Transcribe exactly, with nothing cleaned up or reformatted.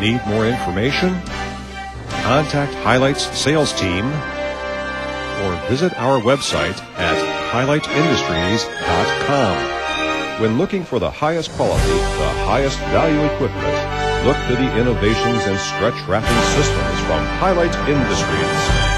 Need more information? Contact Highlight's sales team or visit our website at highlight industries dot com. When looking for the highest quality, the highest value equipment, look to the innovations in stretch wrapping systems from Highlight Industries.